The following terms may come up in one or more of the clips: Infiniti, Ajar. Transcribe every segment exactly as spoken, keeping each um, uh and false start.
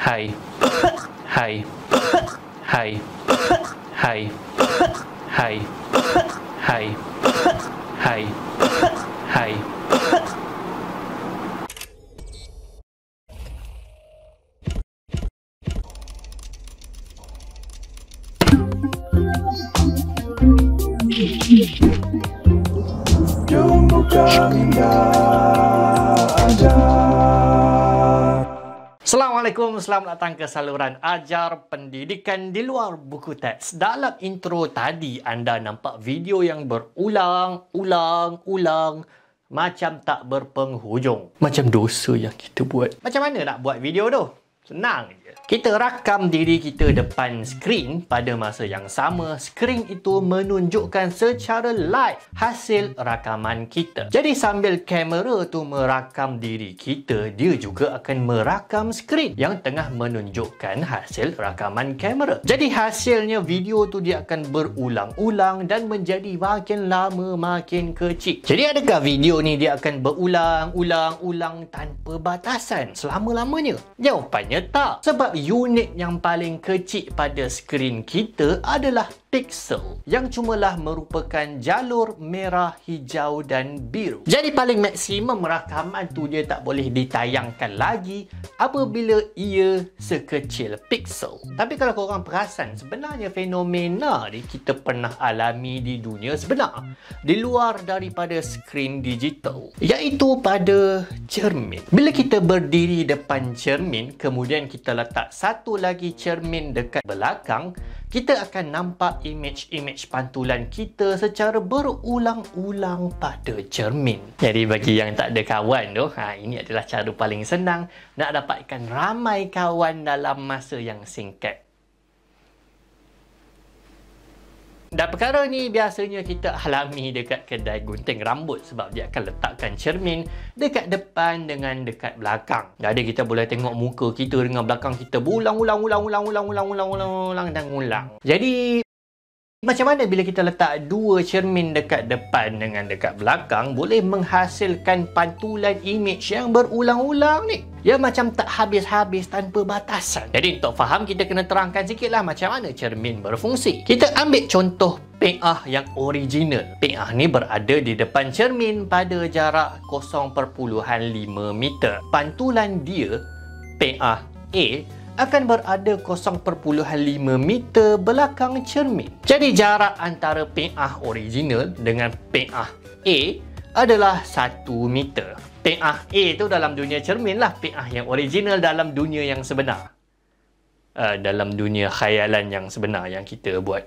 Hai. Hai. Hai. Hai. Hai. Hai. Hai. Hai. Jumpa hingga Ajar. Assalamualaikum, selamat datang ke saluran Ajar Pendidikan di luar buku teks. Dalam intro tadi anda nampak video yang berulang-ulang-ulang macam tak berpenghujung. Macam dosa yang kita buat. Macam mana nak buat video tu? Senang je. Kita rakam diri kita depan skrin pada masa yang sama. Skrin itu menunjukkan secara live hasil rakaman kita. Jadi sambil kamera tu merakam diri kita, dia juga akan merakam skrin yang tengah menunjukkan hasil rakaman kamera. Jadi hasilnya video tu dia akan berulang-ulang dan menjadi makin lama makin kecil. Jadi adakah video ni dia akan berulang-ulang-ulang tanpa batasan selama-lamanya? Jawapannya tak, sebab unit yang paling kecil pada skrin kita adalah pixel yang cumalah merupakan jalur merah, hijau dan biru. Jadi paling maksimum rakaman tu dia tak boleh ditayangkan lagi apabila ia sekecil pixel. Tapi kalau korang perasan, sebenarnya fenomena ni kita pernah alami di dunia sebenar di luar daripada skrin digital, iaitu pada cermin. Bila kita berdiri depan cermin kemudian kita letak satu lagi cermin dekat belakang, kita akan nampak imej-imej pantulan kita secara berulang-ulang pada cermin. Jadi bagi yang tak ada kawan tu, ha, ini adalah cara paling senang nak dapatkan ramai kawan dalam masa yang singkat. Dan perkara ni biasanya kita alami dekat kedai gunting rambut sebab dia akan letakkan cermin dekat depan dengan dekat belakang. Jadi kita boleh tengok muka kita dengan belakang kita berulang-ulang-ulang-ulang-ulang-ulang-ulang-ulang-ulang-ulang. Jadi macam mana bila kita letak dua cermin dekat depan dengan dekat belakang boleh menghasilkan pantulan imej yang berulang-ulang ni? Ya, macam tak habis-habis tanpa batasan. Jadi untuk faham, kita kena terangkan sikit lah macam mana cermin berfungsi. Kita ambil contoh penah yang original. Penah ni berada di depan cermin pada jarak kosong perpuluhan lima meter. Pantulan dia, penah A, akan berada kosong perpuluhan lima meter belakang cermin. Jadi jarak antara penah original dengan penah A adalah satu meter. Penah A tu dalam dunia cermin lah, penah yang original dalam dunia yang sebenar. Uh, dalam dunia khayalan yang sebenar yang kita buat.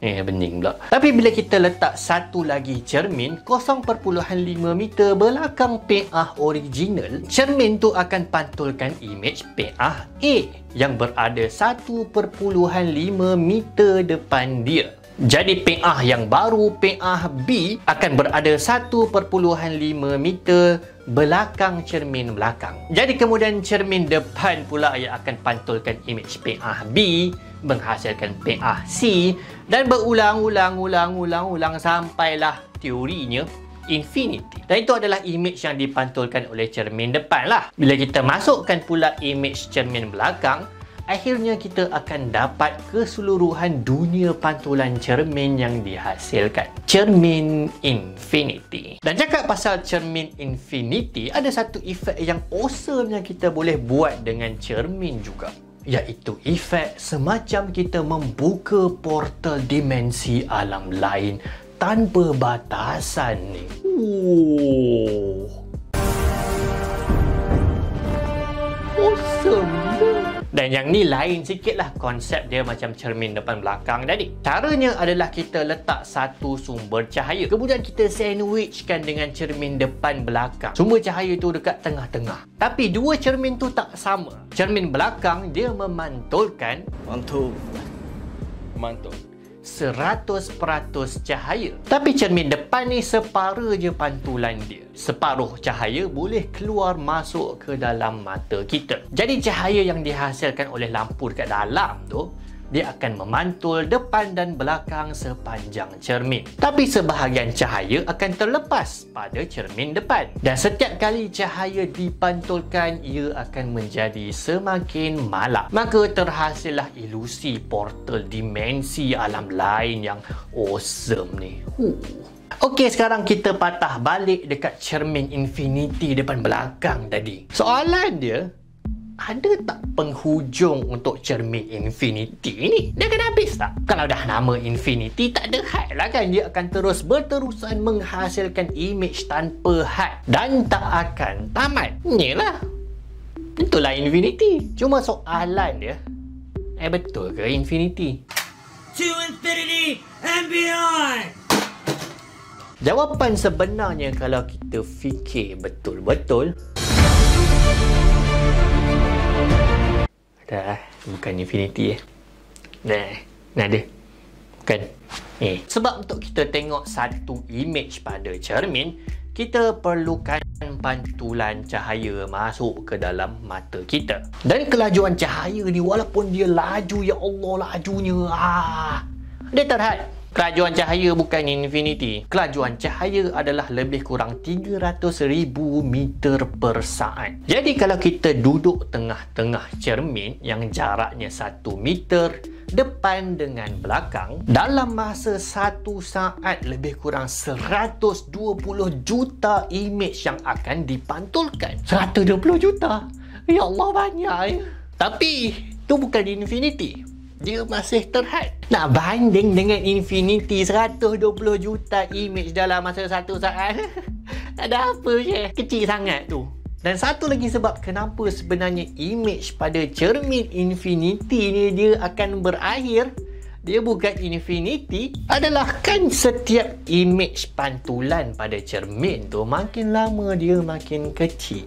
Eh, bening pula. Tapi bila kita letak satu lagi cermin kosong perpuluhan lima meter belakang penah original, cermin tu akan pantulkan imej penah A yang berada satu perpuluhan lima meter depan dia. Jadi penah yang baru, penah B, akan berada satu perpuluhan lima meter belakang cermin belakang. Jadi kemudian cermin depan pula yang akan pantulkan imej penah B, menghasilkan penah C dan berulang-ulang-ulang-ulang-ulang sampailah teorinya infiniti. Dan itu adalah imej yang dipantulkan oleh cermin depan lah. Bila kita masukkan pula imej cermin belakang, akhirnya kita akan dapat keseluruhan dunia pantulan cermin yang dihasilkan. Cermin infiniti. Dan cakap pasal cermin infiniti, ada satu efek yang awesome yang kita boleh buat dengan cermin juga, iaitu efek semacam kita membuka portal dimensi alam lain tanpa batasan ni. Oh. Awesome. Dan yang ni lain sikit lah konsep dia macam cermin depan belakang tadi. Caranya adalah kita letak satu sumber cahaya, kemudian kita sandwichkan dengan cermin depan belakang. Sumber cahaya tu dekat tengah-tengah. Tapi dua cermin tu tak sama. Cermin belakang dia memantulkan Mantul Mantul seratus peratus cahaya. Tapi cermin depan ni separuh je pantulan dia. Separuh cahaya boleh keluar masuk ke dalam mata kita. Jadi cahaya yang dihasilkan oleh lampu dekat dalam tu dia akan memantul depan dan belakang sepanjang cermin. Tapi sebahagian cahaya akan terlepas pada cermin depan. Dan setiap kali cahaya dipantulkan, ia akan menjadi semakin malam. Maka terhasillah ilusi portal dimensi alam lain yang awesome ni. Huh. Okey, sekarang kita patah balik dekat cermin Infiniti depan belakang tadi. Soalan dia, ada tak penghujung untuk cermin Infiniti ni? Dia akan habis tak? Kalau dah nama Infiniti, tak ada had lah kan? Dia akan terus berterusan menghasilkan image tanpa had dan tak akan tamat. Yelah, itulah Infiniti. Cuma soalan dia, eh betul ke Infiniti? To infinity and beyond! Jawapan sebenarnya kalau kita fikir betul-betul dah, bukan Infiniti eh. Nah, nak ada. Bukan. Eh, sebab untuk kita tengok satu image pada cermin, kita perlukan pantulan cahaya masuk ke dalam mata kita. Dan kelajuan cahaya ni walaupun dia laju, ya Allah lajunya. Ah, dia terhad. Kelajuan cahaya bukan Infiniti. Kelajuan cahaya adalah lebih kurang tiga ratus ribu meter per saat. Jadi kalau kita duduk tengah-tengah cermin yang jaraknya satu meter depan dengan belakang, dalam masa satu saat lebih kurang seratus dua puluh juta image yang akan dipantulkan. seratus dua puluh juta? Ya Allah banyak ya. Tapi itu bukan Infiniti. Dia masih terhad. Nak banding dengan Infiniti seratus dua puluh juta image dalam masa satu saat. Tak ada apa je. Kecil sangat tu. Dan satu lagi sebab kenapa sebenarnya image pada cermin Infiniti ni dia akan berakhir, dia bukan Infiniti, adalah kan setiap image pantulan pada cermin tu makin lama dia makin kecil.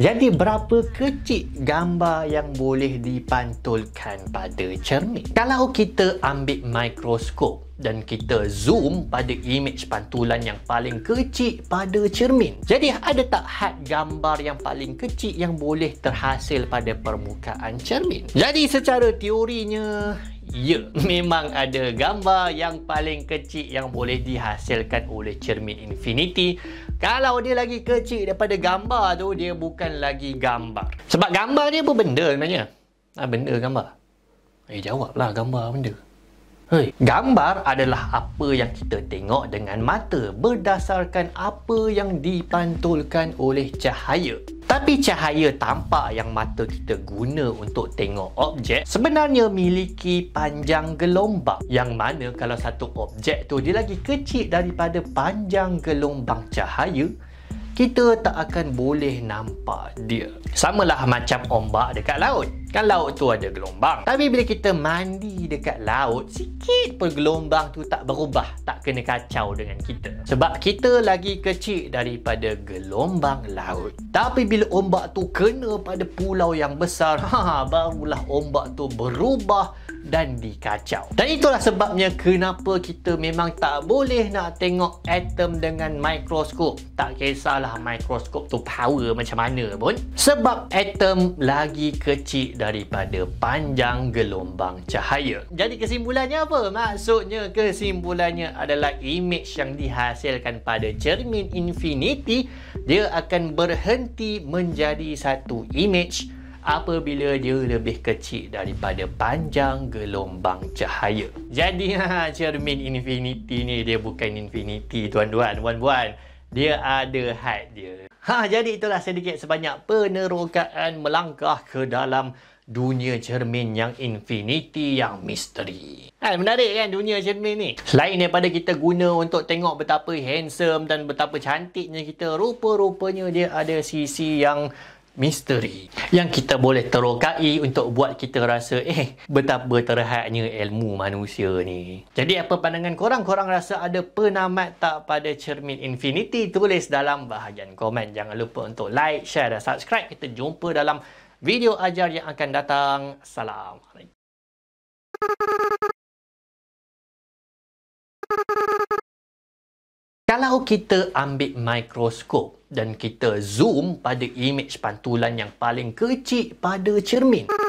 Jadi berapa kecil gambar yang boleh dipantulkan pada cermin? Kalau kita ambil mikroskop dan kita zoom pada image pantulan yang paling kecil pada cermin, jadi ada tak had gambar yang paling kecil yang boleh terhasil pada permukaan cermin? Jadi secara teorinya, ya, memang ada gambar yang paling kecil yang boleh dihasilkan oleh cermin Infiniti. Kalau dia lagi kecil daripada gambar tu, dia bukan lagi gambar. Sebab gambar dia apa benda sebenarnya? Ah, benda gambar? Eh, jawablah gambar benda. Hei, gambar adalah apa yang kita tengok dengan mata berdasarkan apa yang dipantulkan oleh cahaya. Tapi cahaya tampak yang mata kita guna untuk tengok objek sebenarnya miliki panjang gelombang, yang mana kalau satu objek tu dia lagi kecil daripada panjang gelombang cahaya, kita tak akan boleh nampak dia. Samalah macam ombak dekat laut. Kan laut tu ada gelombang. Tapi bila kita mandi dekat laut, sikit pun gelombang tu tak berubah, tak kena kacau dengan kita. Sebab kita lagi kecil daripada gelombang laut. Tapi bila ombak tu kena pada pulau yang besar, ha, barulah ombak tu berubah dan dikacau. Dan itulah sebabnya kenapa kita memang tak boleh nak tengok atom dengan mikroskop. Tak kisahlah mikroskop tu power macam mana pun, sebab atom lagi kecil daripada panjang gelombang cahaya. Jadi kesimpulannya apa? Maksudnya kesimpulannya adalah image yang dihasilkan pada cermin Infiniti, dia akan berhenti menjadi satu image apabila dia lebih kecil daripada panjang gelombang cahaya. Jadi ha, cermin Infiniti ni dia bukan Infiniti tuan-tuan, puan-puan. Dia ada had dia. Ha, jadi itulah sedikit sebanyak penerokaan melangkah ke dalam dunia cermin yang Infiniti, yang misteri. Ha, menarik kan dunia cermin ni? Selain daripada kita guna untuk tengok betapa handsome dan betapa cantiknya kita, rupa-rupanya dia ada sisi yang misteri yang kita boleh terokai untuk buat kita rasa eh betapa terhadnya ilmu manusia ni. Jadi apa pandangan korang? Korang rasa ada penamat tak pada cermin Infiniti? Tulis dalam bahagian komen. Jangan lupa untuk like, share dan subscribe. Kita jumpa dalam video ajar yang akan datang. Assalamualaikum. Kalau kita ambil mikroskop dan kita zoom pada image pantulan yang paling kecil pada cermin,